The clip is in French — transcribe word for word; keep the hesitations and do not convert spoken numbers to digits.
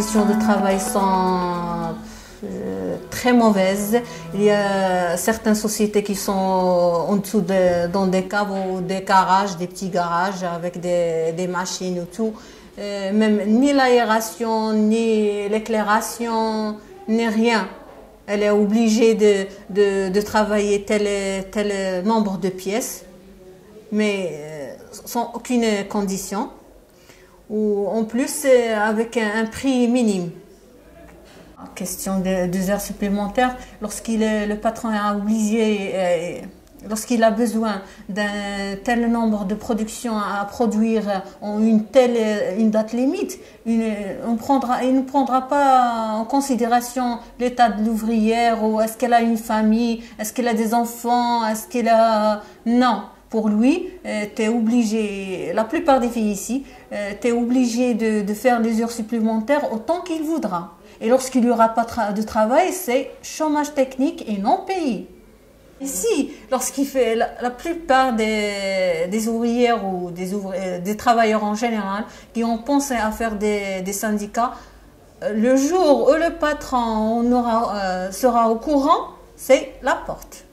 conditions de travail sont euh, très mauvaises. Il y a certaines sociétés qui sont en dessous de, dans des caves ou des garages, des petits garages avec des, des machines et tout. Euh, même ni l'aération, ni l'éclairation, ni rien. Elle est obligée de, de, de travailler tel, tel nombre de pièces, mais euh, sans aucune condition. Ou en plus avec un, un prix minime. Question de deux heures supplémentaires, lorsqu'il le patron a obligé, lorsqu'il a besoin d'un tel nombre de productions à produire en une telle une date limite, une, on prendra, il ne prendra pas en considération l'état de l'ouvrière ou est-ce qu'elle a une famille, est-ce qu'elle a des enfants, est-ce qu'elle a... Non. Pour lui, euh, tu es obligé, la plupart des filles ici, euh, tu es obligé de, de faire des heures supplémentaires autant qu'il voudra. Et lorsqu'il n'y aura pas tra de travail, c'est chômage technique et non payé. Ici, lorsqu'il fait, la, la plupart des, des ouvrières ou des, ouvrières, des travailleurs en général qui ont pensé à faire des, des syndicats, euh, le jour où le patron on aura, euh, sera au courant, c'est la porte.